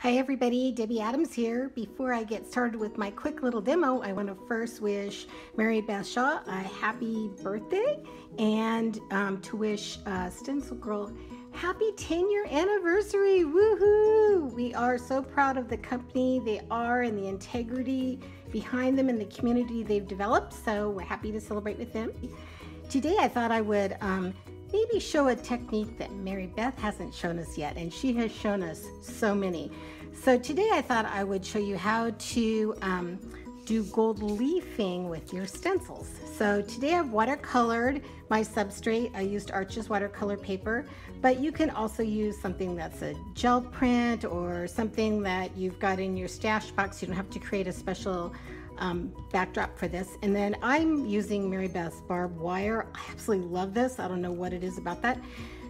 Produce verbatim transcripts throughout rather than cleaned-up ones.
Hi everybody, Debi Adams here. Before I get started with my quick little demo, I want to first wish Mary Beth Shaw a happy birthday and um, to wish uh, StencilGirl happy ten year anniversary. Woohoo! We are so proud of the company they are and the integrity behind them and the community they've developed, so we're happy to celebrate with them. Today I thought I would um, maybe show a technique that Mary Beth hasn't shown us yet, and she has shown us so many. So today I thought I would show you how to um, do gold leafing with your stencils. So today I've watercolored my substrate. I used Arches watercolor paper, but you can also use something that's a gel print or something that you've got in your stash box. You don't have to create a special Um, backdrop for this. And then I'm using Mary Beth's Barb Wire. I absolutely love this. I don't know what it is about that.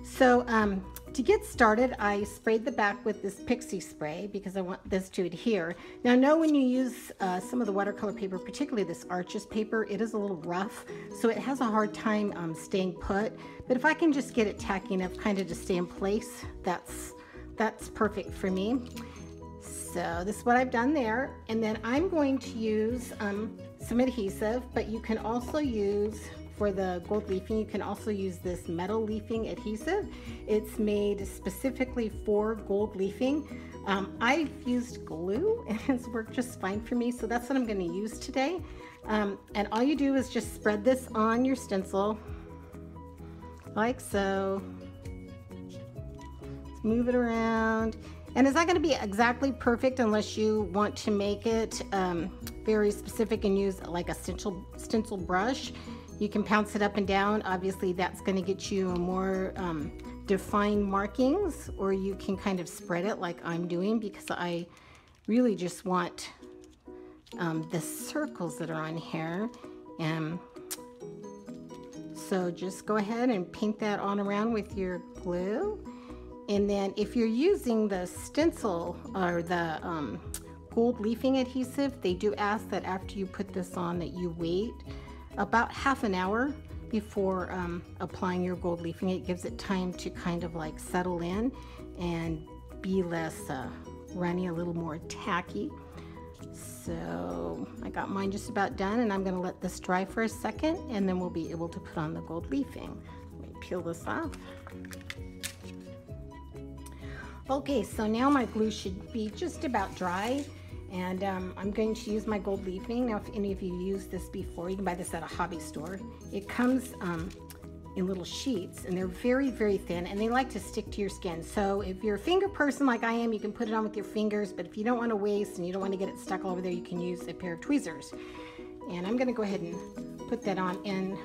So um, to get started, I sprayed the back with this pixie spray because I want this to adhere. Now I know when you use uh, some of the watercolor paper, particularly this Arches paper, it is a little rough, so it has a hard time um, staying put. But if I can just get it tacky enough kind of to stay in place, that's that's perfect for me. So this is what I've done there, and then I'm going to use um, some adhesive, but you can also use, for the gold leafing, you can also use this metal leafing adhesive. It's made specifically for gold leafing. Um, I've used glue and it's worked just fine for me, so that's what I'm going to use today. Um, and all you do is just spread this on your stencil, like so. Let's move it around. And it's not going to be exactly perfect unless you want to make it um, very specific and use like a stencil, stencil brush. You can pounce it up and down. Obviously that's going to get you more um, defined markings, or you can kind of spread it like I'm doing, because I really just want um, the circles that are on here. And so just go ahead and paint that on around with your glue. And then if you're using the stencil or the um, gold leafing adhesive, they do ask that after you put this on that you wait about half an hour before um, applying your gold leafing. It gives it time to kind of like settle in and be less uh, runny, a little more tacky. So I got mine just about done, and I'm going to let this dry for a second, and then we'll be able to put on the gold leafing. Let me peel this off. Okay, so now my glue should be just about dry, and um, I'm going to use my gold leafing. Now if any of you used this before, you can buy this at a hobby store. It comes um, in little sheets, and they're very, very thin, and they like to stick to your skin. So if you're a finger person like I am, you can put it on with your fingers, but if you don't want to waste and you don't want to get it stuck all over there, you can use a pair of tweezers. And I'm going to go ahead and put that on, and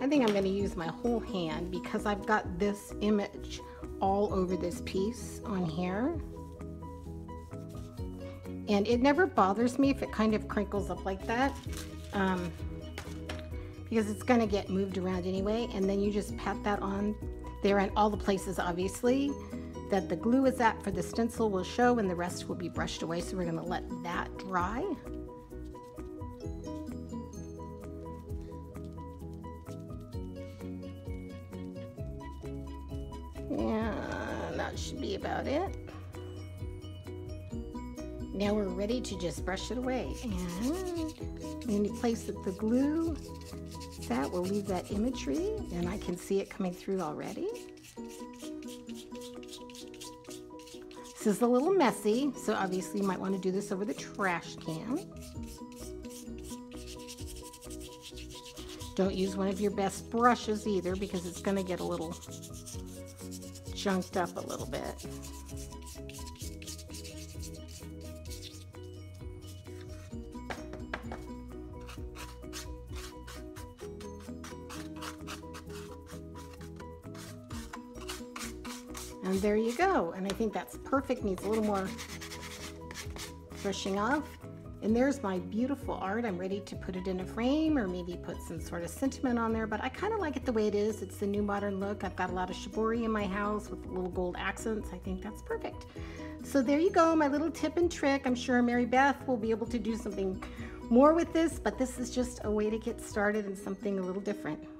I think I'm going to use my whole hand because I've got this image all over this piece on here, and it never bothers me if it kind of crinkles up like that, um, because it's going to get moved around anyway. And then you just pat that on there, and all the places obviously that the glue is at for the stencil will show, and the rest will be brushed away. So we're going to let that dry. And that should be about it. Now we're ready to just brush it away. And any place that the glue is at will leave that imagery, and I can see it coming through already. This is a little messy, so obviously you might want to do this over the trash can. Don't use one of your best brushes either, because it's going to get a little junked up a little bit. And there you go. And I think that's perfect. Needs a little more brushing off. And there's my beautiful art. I'm ready to put it in a frame, or maybe put some sort of sentiment on there, but I kind of like it the way it is. It's the new modern look. I've got a lot of Shibori in my house with little gold accents. I think that's perfect. So there you go, my little tip and trick. I'm sure Mary Beth will be able to do something more with this, but this is just a way to get started and something a little different.